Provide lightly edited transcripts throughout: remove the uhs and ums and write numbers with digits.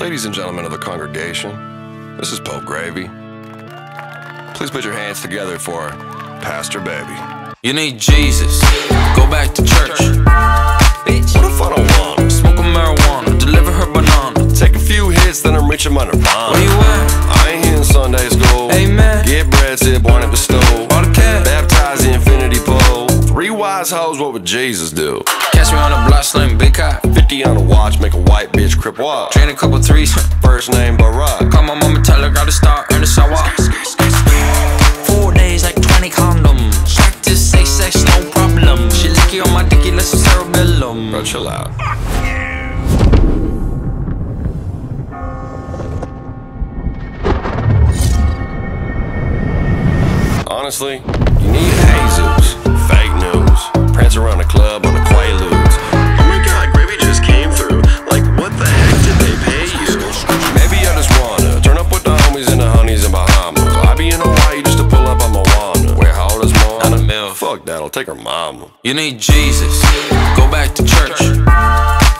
Ladies and gentlemen of the congregation, this is Pope Gravy. Please put your hands together for Pastor Baby. You need Jesus, go back to church. Bitch, what if I don't want him? Smoke a marijuana, deliver her banana. Take a few hits, then I'm reaching my nirvana. Where you at? I ain't here in Sunday school. Amen. Get bread, sit, wine at the stove. Bought a cat, baptized the infinity pole. 3 wise hoes, what would Jesus do? Catch me on a block, sling big cop. 50 on a watch, make a white bitch crip walk. Train a couple threes, first name Barack. Call my mama, tell her got to start in the sidewalk. 4 days like 20 condoms. Practice, say sex, no problem. She licky on my dicky, let's cerebellum. Bro, chill out. Honestly, you need hazels, fake news, prance around the club on the Quaaludes. Oh my God, Gravy just came through. Like, what the heck did they pay you? Maybe I just wanna turn up with the homies and the honeys in Bahamas. I be in Hawaii just to pull up on Moana. Where how old is mom? Not a mill. Fuck that, I'll take her mama. You need Jesus, go back to church.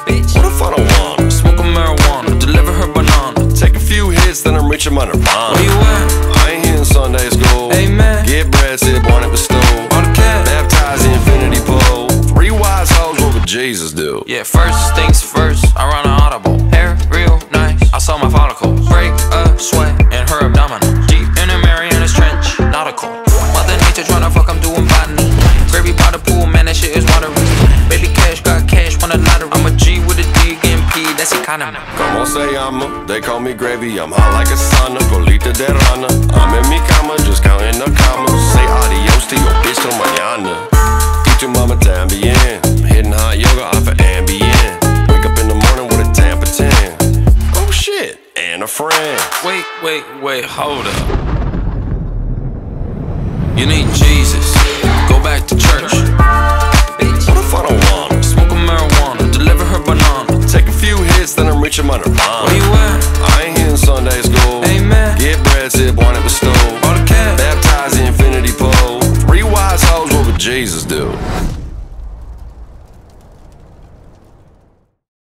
Bitch, what if I don't want him? Smoke a marijuana, deliver her banana. Take a few hits, then I'm reaching my nirvana. Where you at? I ain't here in Sunday school. Amen. Get bread, sit, born at the stove. Baptized the infinity pole. 3 wise hoes, what would Jesus do? Yeah, first things first, I run an audible. Hair real nice, I saw my follicles. Break a sweat in her abdominal. Deep in a Marianas Trench, nautical. Mother nature tryna fuck, I'm doing botany. Gravy by the pool, man, that shit is watery. Baby cash, got cash, won a lottery. I'm a G with a D, getting P, that's economy. Come on, say I'm a, they call me Gravy. I'm hot like a sauna, colita de rana. I'm in mi cama, just counting the commas. Say adios to your bitch till mañana. Get your mama tambien. Hitting hot yoga off of ambient. Wake up in the morning with a Tampa 10. Oh shit, and a friend. Wait, wait, wait, hold up. You need Jesus, go back to church. Bitch, what if I don't want him? Smoke a marijuana, deliver her banana. Take a few hits, then I'm reaching my nirvana. Where you at? I ain't here in Sunday school. Amen. Get bread, sit, wine at the stove.